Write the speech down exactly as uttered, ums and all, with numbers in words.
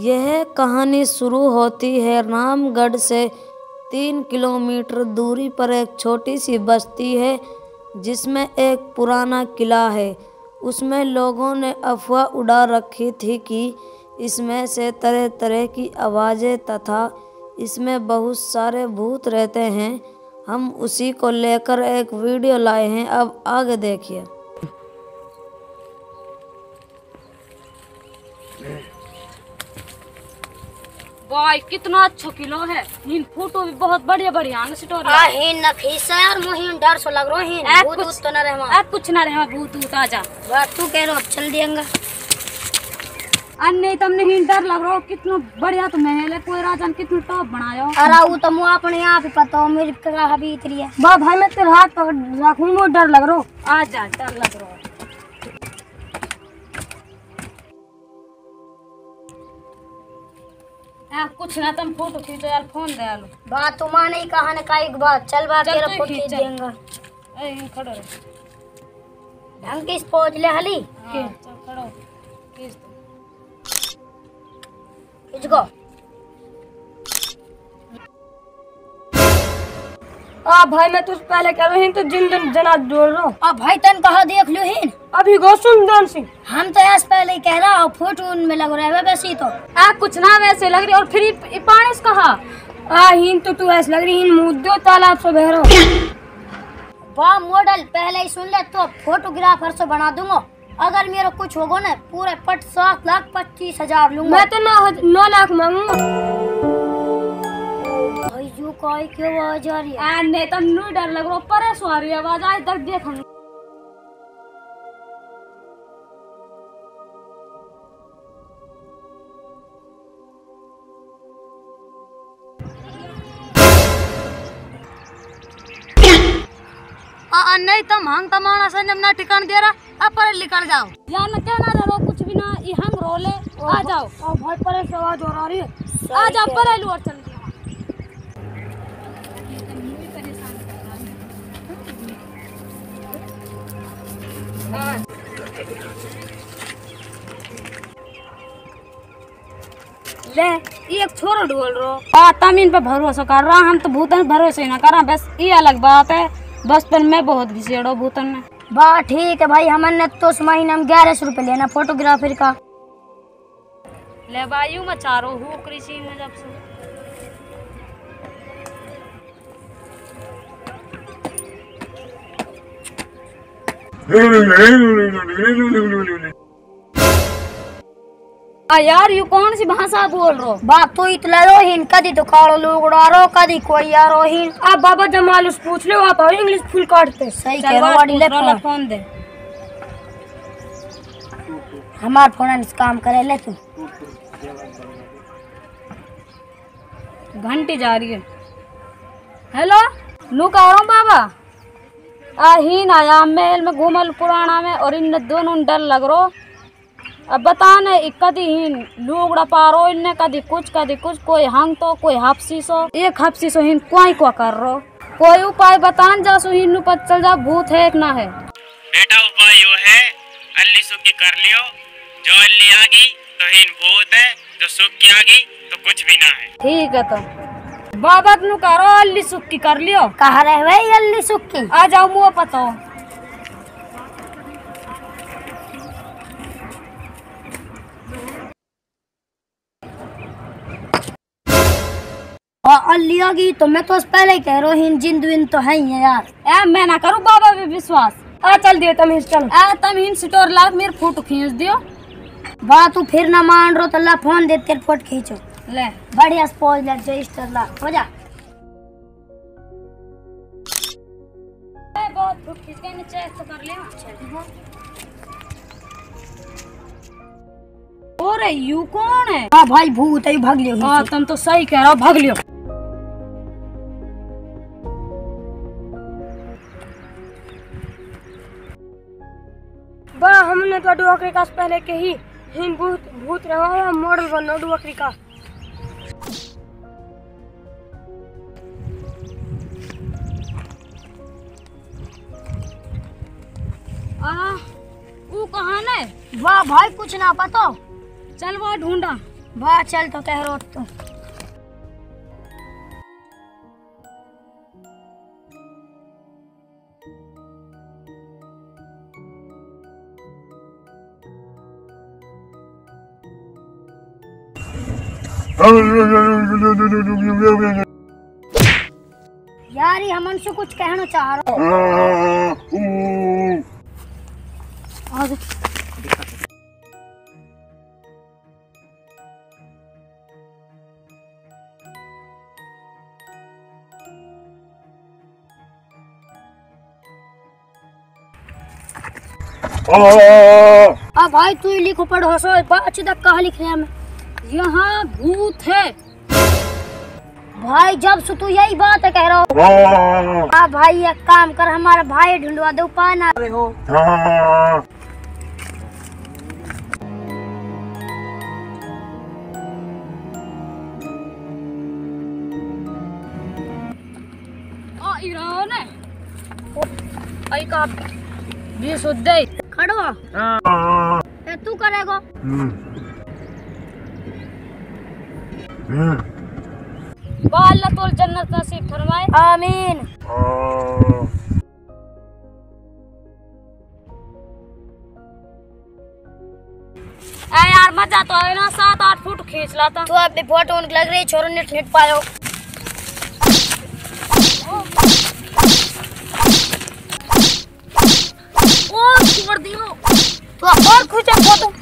यह कहानी शुरू होती है रामगढ़ से तीन किलोमीटर दूरी पर एक छोटी सी बस्ती है जिसमें एक पुराना किला है। उसमें लोगों ने अफवाह उड़ा रखी थी कि इसमें से तरह तरह की आवाज़ें तथा इसमें बहुत सारे भूत रहते हैं। हम उसी को लेकर एक वीडियो लाए हैं, अब आगे देखिए। भाई कितना अच्छा किला है, इन फोटो भी बहुत बढ़िया बढ़िया डर सो लग रहा भूत तो न रह कुछ न रह भूत भूत आ जा तू कह रहा चल देंगे अन्य तुमने ही डर लग रहा हो। कितना बढ़िया तो महल है, कोई राजा ने कितना टॉप बनाया। अरे वो तो मुँह अपने यहाँ पे पता हो मेरी तरह भी इतनी है। वाह भाई मैं तेरे हाथ पकड़ रखूँ, वो डर लग रहा हो। आ जा डर लग रहा हो। कुछ ना तुम फोटो खींचो यार, फोन दे लो। बात तो माँ नहीं कहा ने का एक बात चल बात तेरा फोटो खींच देंगे। ए इन खड़ो रहो ढंग की पोज ले हली के चल खड़ो खींच दो खींच गो। आ भाई मैं तुझ पहले कह रही तो जिन दिन जना जोड़ लो। आ भाई तन कहा देख लो ही अभी गो सुंदर सिंह हम तो ऐसे पहले ही कह रहा हूँ फोटो उनमें लग रहा है वैसे ही तो आ कुछ ना वैसे लग रही और फिर पानी कहा आ हीन तो तू ऐसे लग रही हीन मुद्दों तालाब से बह रहा वाह मॉडल पहले ही सुन ले तो फोटोग्राफर से बना दूंगा। अगर मेरा कुछ होगा ना पूरे पट सात लाख पच्चीस हजार लूंगा। मैं तो नौ, नौ लाख मांगूंगा। जो कोई क्यों आवाज आ रही है ने तुम नु डर लग रहा परे सवारी आवाज आ इधर देख। आ नहीं तुम हंग तमाना से नमना ठिकान दे रहा अब पर निकल जाओ यार न कहना रहो कुछ भी ना ई हंग रोले आ जाओ। और बहुत परे आवाज हो रही है आ जा परे लो और चल। ले ये एक छोरा ढोल रो आ तुम इन पर भरोसा कर रहा हम तो भूतन भरोसा ही ना कर रहा बस ये अलग बात है। बचपन में बहुत घिसेड़ो भूतन में वाह ठीक है भाई हमने तो उस महीने में ग्यारह सौ रुपये लेना फोटोग्राफर का। ले भाई मैं चारो हूँ कृषि में जब से आ यार यू कौन सी भाषा बोल रहो बाप तू इतला रोहिन कदी तो काड़ो लोग उड़ा रो कदी कोई यार रोहिन। आप बाबा जमाल उस पूछ लो आप इंग्लिश फुल काटते सही कह रहा वाली ले फोन दे हमार फोन से काम करे ले तू घंटी जा रही है। हेलो लू कह रहा हूँ बाबा आही ना आया महल में घूमल पुराना में और इन दोनों डर लग रो। अब बताने कदी हीन लूगड़ा पारो इनने कदी कुछ कदी कुछ कोई हंग तो कोई हाफसी सो एक हाफसी सो हीन कोई को कर रो कोई उपाय बतान जा सो हीन पर चल जा भूत है एक ना है। बेटा उपाय यो है अल्ली सुखी कर लियो जो अल्ली आ गई तो हीन भूत है जो सुखी आ गई तो कुछ भी ना है। ठीक है तो बाबा नु करो अल्ली सुक्की कर लियो कहा रहे भाई अल्ली सुक्की आ जाओ मुँह पता अल्ली आ गई तो मैं तो पहले ही कह रहा हूँ जिंद विंद तो है ही है यार ए, मैं ना करूँ बाबा पे विश्वास। आ चल दियो तुम चल आ तुम इन स्टोर ला मेरे फोटो खींच दियो वाह तू फिर ना मान रो तो ला फोन दे तेरे फोटो खींचो ले बढ़िया स्पॉइल ले जय स्टरला हो जा ए बहुत फुट खींच के नीचे ऐसे कर ले अच्छा और यू कौन है। हां भाई भूत है भाग लियो। हां तुम तो सही कह रहे हो भाग लियो। बा हमने तो डॉक्टर के पास पहले कही हिम भूत भूत रहो मॉडल बनो डॉक्टर का। आ, वो कहाँ है? वाह भाई कुछ ना पता चल वो ढूंढा वाह चल तो कह रो तू। यार हमन से कुछ कहना चाह रहा हूँ। आ भाई तू लिखो पढ़ो सो अच्छी तक कहा लिख रहे में यहाँ भूत है भाई। जब से तू यही बात है कह रहा हो। आ भाई एक काम कर हमारा भाई ढूंढवा दो पाना हो। आ ईरान है आई का ये सुद्दे खड़ो हां तू करेगो। बाला तोल जन्नत नसीब फरमाए आमीन। ए यार मजा तो है ना सात आठ फुट खींच लाता। तू अब भी फोटो उनके लग रही छोरों ने खींच पायो। और छोड़ दियो तो और खुचा फोटो।